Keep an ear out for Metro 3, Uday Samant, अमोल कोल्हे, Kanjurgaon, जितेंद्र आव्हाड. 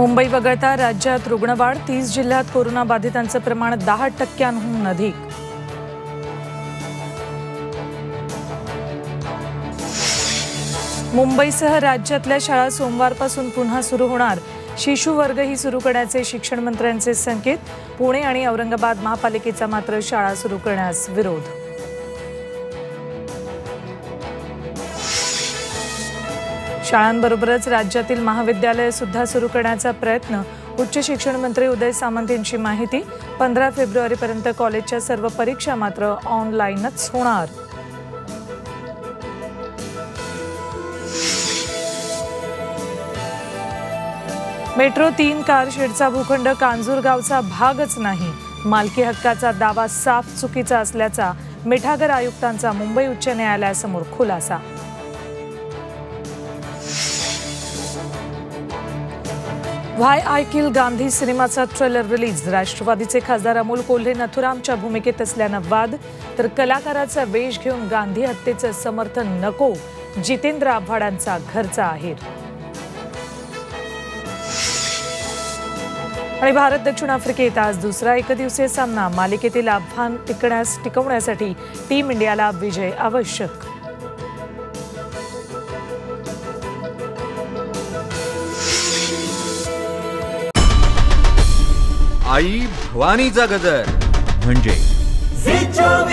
मुंबई वगळता राज्यात रुग्णवाढ, 30 जिल्ह्यात कोरोनाबाधितांचे प्रमाण 10% अधिक. मुंबईसह राज्यातल्या शाळा सोमवारपासून पुन्हा सुरू होणार. शिशु वर्गही सुरू करण्याचे शिक्षण मंत्र्यांचे संकेत. पुणे आणि औरंगाबाद महापालिकेचा मात्र शाळा सुरू करण्यास विरोध. शाळांबरोबरच राज्यातील महाविद्यालये सुद्धा सुरू करण्याचा प्रयत्न. उच्च शिक्षण मंत्री उदय सामंत यांची माहिती. 15 फेब्रुवारीपर्यंत कॉलेजच्या सर्व परीक्षा मात्र ऑनलाईनच होणार. मेट्रो 3 कारशेडचा भूखंड कांजूरगावचा भागच नाही. मालकी हक्काचा दावा साफ चुकीचा असल्याचा मिठागर आयुक्तांचा मुंबई उच्च न्यायालयासमोर खुलासा. वाय आय किल्ड गांधी सिनेमाचा ट्रेलर रिलीज. राष्ट्रवादीचे खासदार अमोल कोल्हे नथुरामच्या भूमिकेत असल्यानं वाद, तर कलाकाराचा वेश घेऊन गांधी हत्येचं समर्थन नको, जितेंद्र आव्हाडांचा घरचा आहेर. आणि भारत दक्षिण आफ्रिकेत आज दुसरा एकदिवसीय सामना. मालिकेतील आव्हान टिकवण्यासाठी टीम इंडियाला विजय आवश्यक. आई भवानीचा गजर म्हणजे